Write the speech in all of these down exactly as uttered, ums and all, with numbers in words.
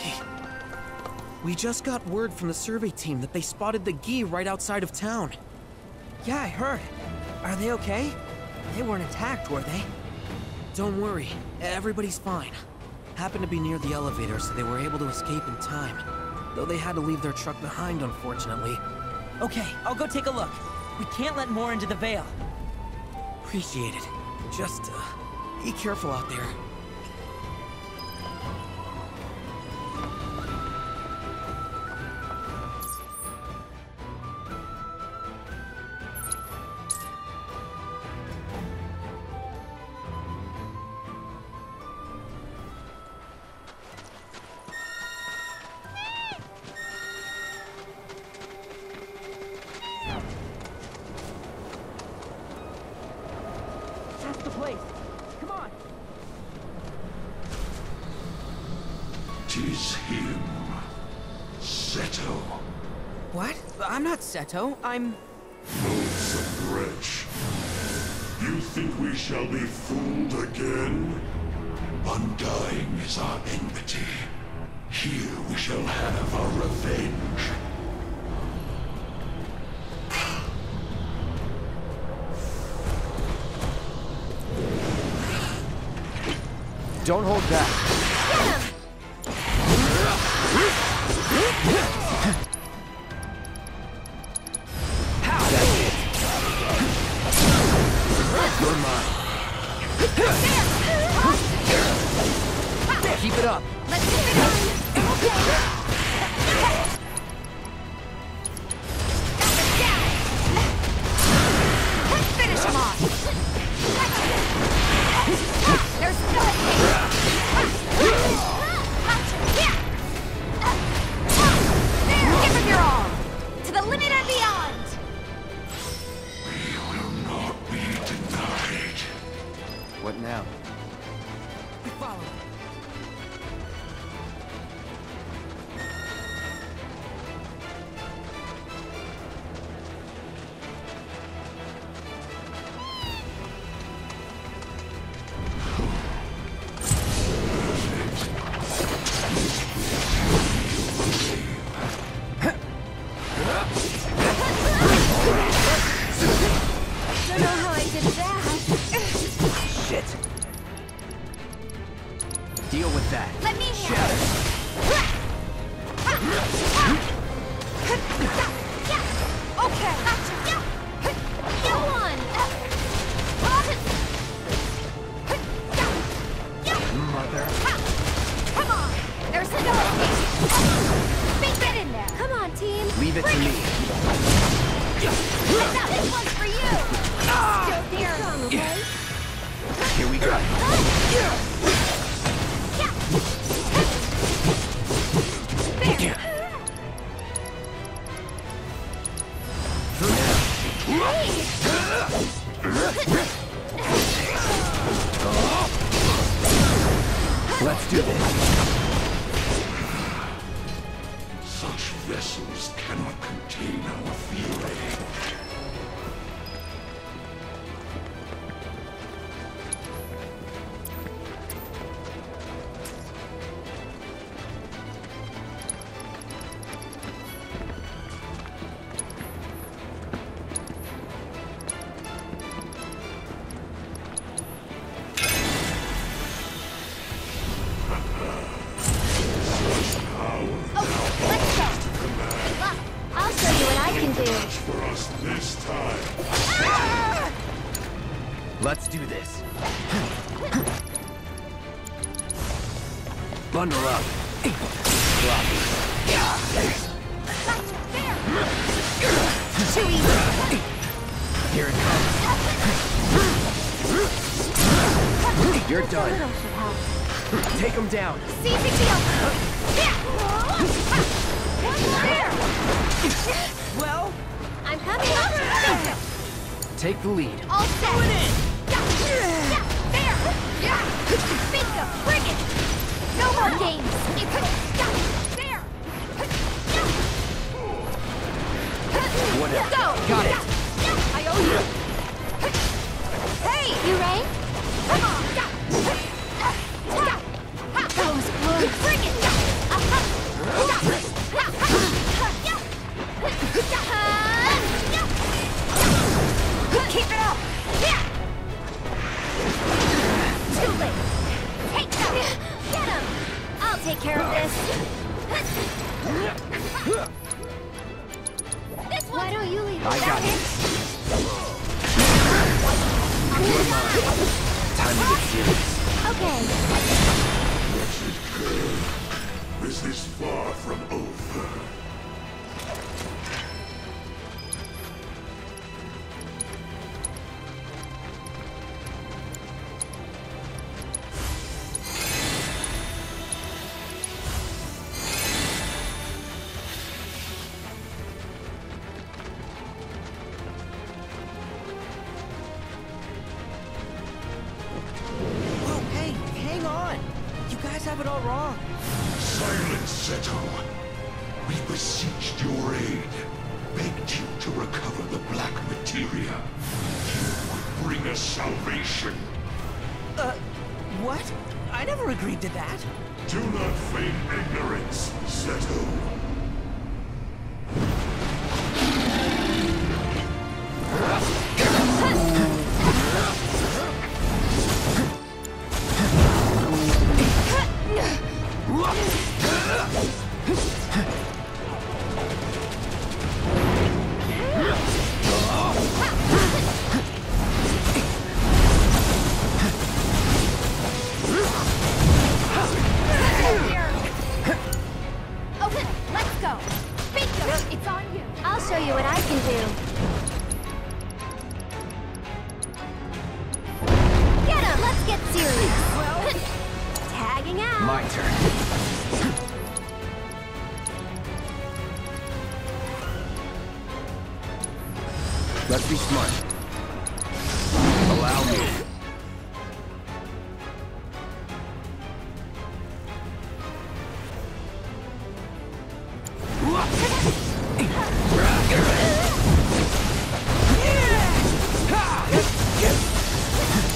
Hey, we just got word from the survey team that they spotted the Gi right outside of town. Yeah, I heard. Are they okay? They weren't attacked, were they? Don't worry. Everybody's fine. Happened to be near the elevator, so they were able to escape in time. Though they had to leave their truck behind, unfortunately. Okay, I'll go take a look. We can't let more into the veil. Appreciate it. Just, uh, be careful out there. Seto, I'm... Loathsome wretch. You think we shall be fooled again? Undying is our enmity. Here we shall have our revenge. Don't hold back. Keep it up. Let's keep it up. Let's finish him off. There's nothing. Give him your all. To the limit and beyond. We will not be denied. What now? We follow. Let's do this. Bundle up. Here it comes. You're done. Take him down. Well, I'm coming over. Take the lead. All set. Do it in. Yeah, fair. Yeah. Bingo. Bring it. No more games. Fair. Whatever. Go. Got it. I owe you. Hey. You ready? Come on. That was close. Bring it. Keep it up! Too late! Take that! Get him! I'll take care of this! This one. Why don't you leave? I got it! Time to get serious. Okay. Wretched girl. This is far from over. Have it all wrong. Silence, Seto. We beseeched your aid, begged you to recover the black materia. You would bring us salvation. Uh, what? I never agreed to that. Do not feign ignorance, Seto. Let's be smart. Allow me.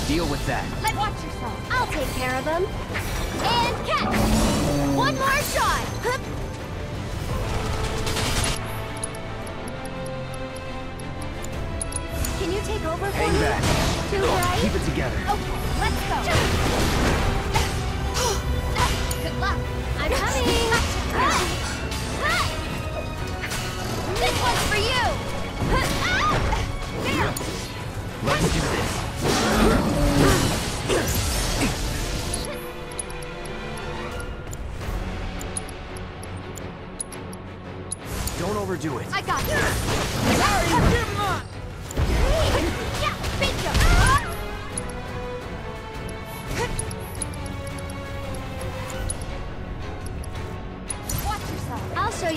Deal with that. Let watch yourself. I'll take care of them. And catch! One more shot! Can you take over for me? Back. To the right? Keep it together. Okay, let's go. Good luck. I'm coming. This one's for you. There. Let's do this. Don't overdo it. I got you. Sorry, Jim.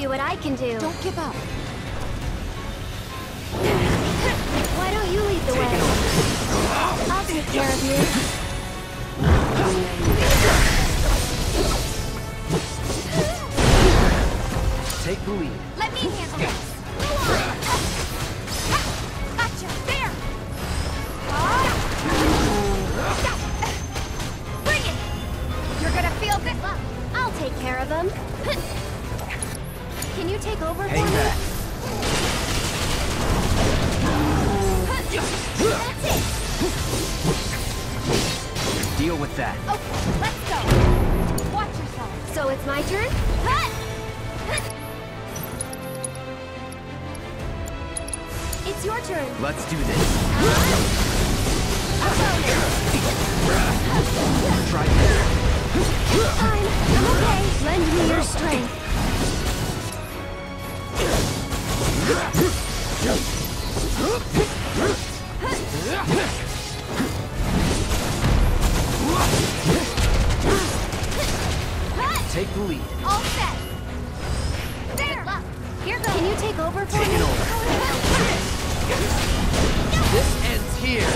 What I can do. Don't give up. Why don't you lead the way? I'll take care of you. Take the lead. Let me handle this. Go on. Gotcha. There. Bring it. You're gonna feel good. I'll take care of them. Can you take over for me? That's it. Deal with that. Okay, let's go. Watch yourself. So it's my turn? It's your turn. Let's do this. Uh, Try this. I'm, I'm okay. Lend me your strength. Take the lead. All set. There. Here goes. Can you take over for me? Take it over. This ends here.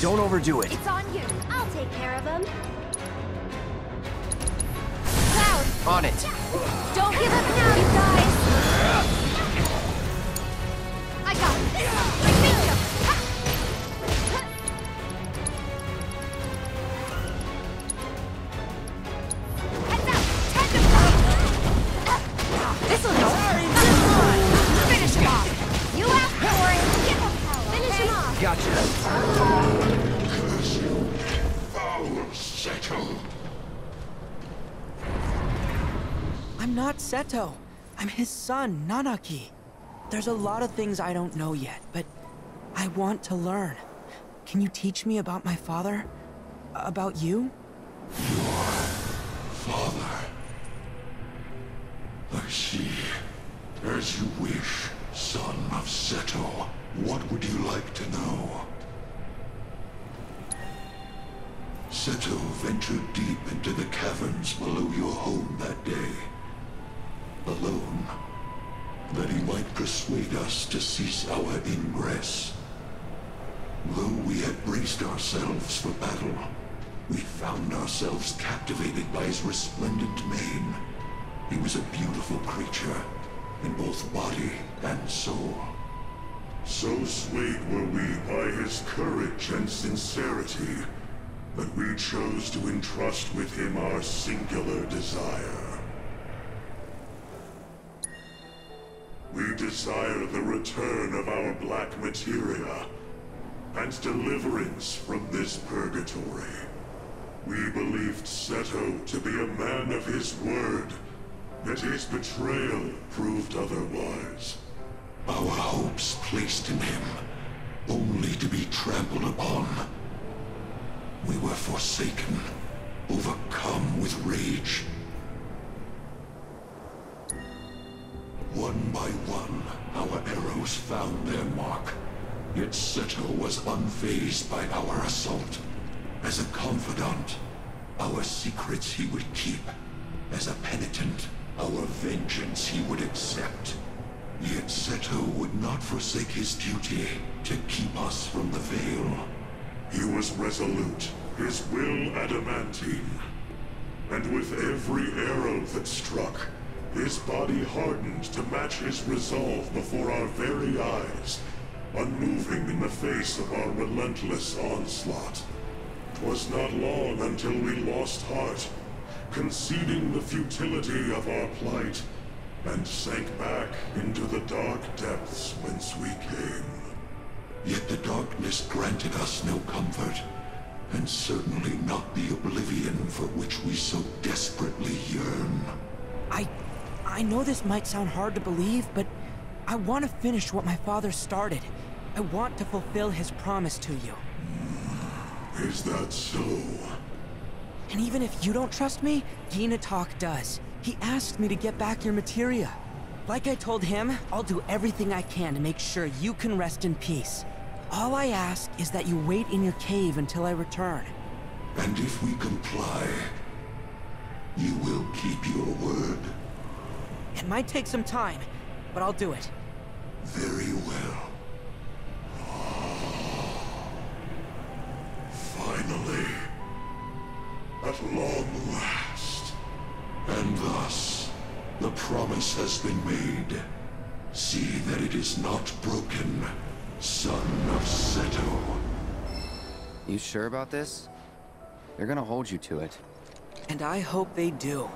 Don't overdo it. It's on you. I'll take care of him. On it. Don't give up now, you guys. I got it. I beat him. Seto. I'm not Seto. I'm his son, Nanaki. There's a lot of things I don't know yet, but I want to learn. Can you teach me about my father? About you? Your father. I see. As you wish, son of Seto. What would you like to know? Seto ventured deep into the caverns below your home that day. Alone. That he might persuade us to cease our ingress. Though we had braced ourselves for battle, we found ourselves captivated by his resplendent mane. He was a beautiful creature, in both body and soul. So swayed were we by his courage and sincerity, that we chose to entrust with him our singular desire. We desire the return of our black materia, and deliverance from this purgatory. We believed Seto to be a man of his word, yet his betrayal proved otherwise. Our hopes placed in him, only to be trampled upon. We were forsaken, overcome with rage. One by one, our arrows found their mark. Yet Seto was unfazed by our assault. As a confidant, our secrets he would keep. As a penitent, our vengeance he would accept. Yet Seto would not forsake his duty to keep us from the veil. He was resolute, his will adamantine. And with every arrow that struck, his body hardened to match his resolve before our very eyes. Unmoving in the face of our relentless onslaught. 'Twas not long until we lost heart, conceding the futility of our plight, and sank back into the dark depths whence we came. Yet the darkness granted us no comfort, and certainly not the oblivion for which we so desperately yearn. I... I know this might sound hard to believe, but I want to finish what my father started. I want to fulfill his promise to you. Is that so? And even if you don't trust me, Gi Nattak does. He asked me to get back your materia. Like I told him, I'll do everything I can to make sure you can rest in peace. All I ask is that you wait in your cave until I return. And if we comply, you will keep your word. It might take some time, but I'll do it. Very well. Finally, at long last. And thus, the promise has been made. See that it is not broken, son of Seto. You sure about this? They're gonna hold you to it. And I hope they do.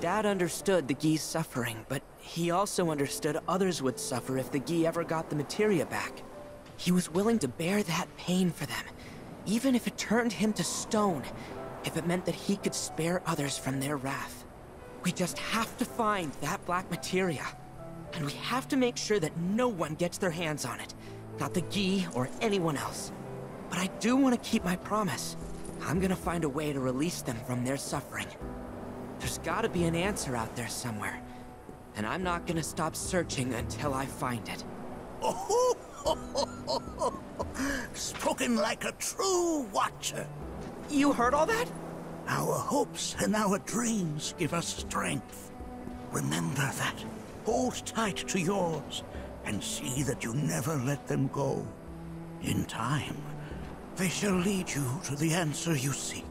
Dad understood the Gi's suffering, but he also understood others would suffer if the Gi ever got the materia back. He was willing to bear that pain for them, even if it turned him to stone, if it meant that he could spare others from their wrath. We just have to find that black materia, and we have to make sure that no one gets their hands on it, not the Gi or anyone else. But I do want to keep my promise. I'm gonna find a way to release them from their suffering. There's gotta be an answer out there somewhere, and I'm not gonna stop searching until I find it. Oh, ho, ho, ho, ho. Spoken like a true watcher. You heard all that? Our hopes and our dreams give us strength. Remember that. Hold tight to yours, and see that you never let them go. In time, they shall lead you to the answer you seek.